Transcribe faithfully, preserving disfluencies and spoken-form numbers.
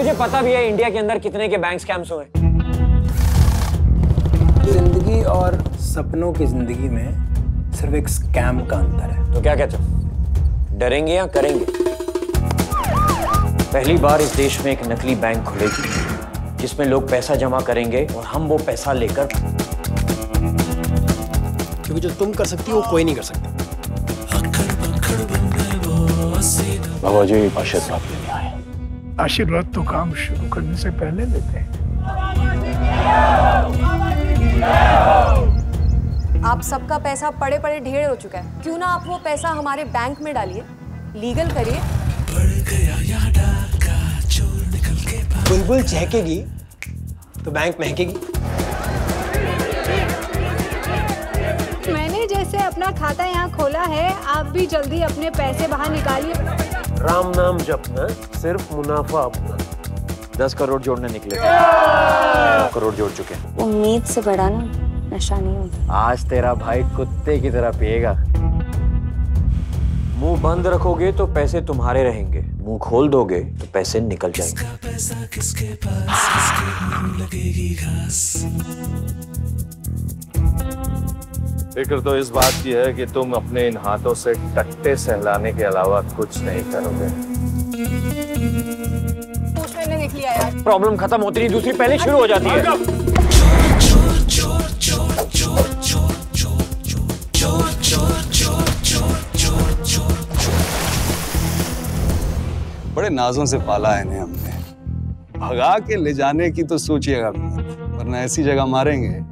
तुझे पता भी है इंडिया के अंदर कितने के बैंक स्कैम्स हुए। जिंदगी और सपनों की जिंदगी में सिर्फ एक स्कैम का अंतर है। तो क्या कहते हो, डरेंगे या करेंगे? पहली बार इस देश में एक नकली बैंक खुलेगी जिसमें लोग पैसा जमा करेंगे और हम वो पैसा लेकर, क्योंकि जो तुम कर सकती हो वो कोई नहीं कर सकता। बाबा जी आशीर्वाद लेने आए। आशीर्वाद तो काम शुरू करने से पहले लेते हैं। आप सबका पैसा पड़े पड़े ढेर हो चुका है, क्यों ना आप वो पैसा हमारे बैंक में डालिए, लीगल करिए। बुलबुल चहकेगी तो बैंक महकेगी। मैंने जैसे अपना खाता यहाँ खोला है, आप भी जल्दी अपने पैसे बाहर निकालिए। राम नाम जपना, सिर्फ मुनाफा अपना। दस करोड़ जोड़ने निकले, करोड़ जोड़ चुके। उम्मीद से बड़ा ना नशा नहीं होता। आज तेरा भाई कुत्ते की तरह पिएगा। मुंह बंद रखोगे तो पैसे तुम्हारे रहेंगे, मुंह खोल दोगे तो पैसे निकल जाएंगे। पैसा किसके पास, किसके लगेगी घास। फिक्र तो इस बात की है कि तुम अपने इन हाथों से टट्टे सहलाने के अलावा कुछ नहीं करोगे। निकल लिया यार। प्रॉब्लम खत्म होती नहीं, दूसरी पहले शुरू हो जाती है। बड़े नाजों से पाला है इन्हें हमने, भगा के ले जाने की तो सोचिएगा, वरना ऐसी जगह मारेंगे